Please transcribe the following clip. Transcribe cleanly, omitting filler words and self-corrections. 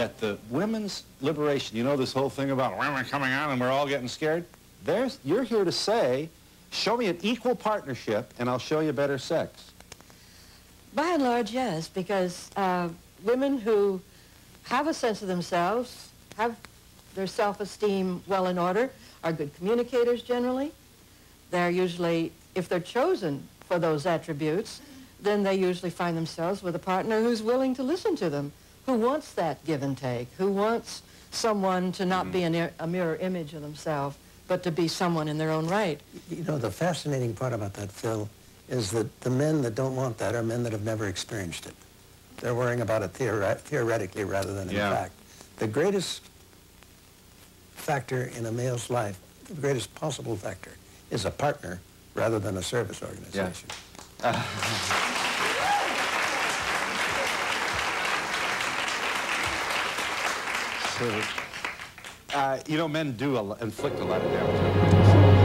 that the women's liberation, you know, this whole thing about women coming out and we're all getting scared, you're here to say, show me an equal partnership and I'll show you better sex. By and large, yes, because women who have a sense of themselves, have their self-esteem well in order, are good communicators generally. They're usually, if they're chosen for those attributes, then they usually find themselves with a partner who's willing to listen to them, who wants that give and take, who wants someone to not be a mirror image of themselves, but to be someone in their own right. You know, the fascinating part about that, Phil, is that the men that don't want that are men that have never experienced it. They're worrying about it theoretically rather than in fact. The greatest factor in a male's life, the greatest possible factor, is a partner rather than a service organization. Yeah. So, you know, men do inflict a lot of damage.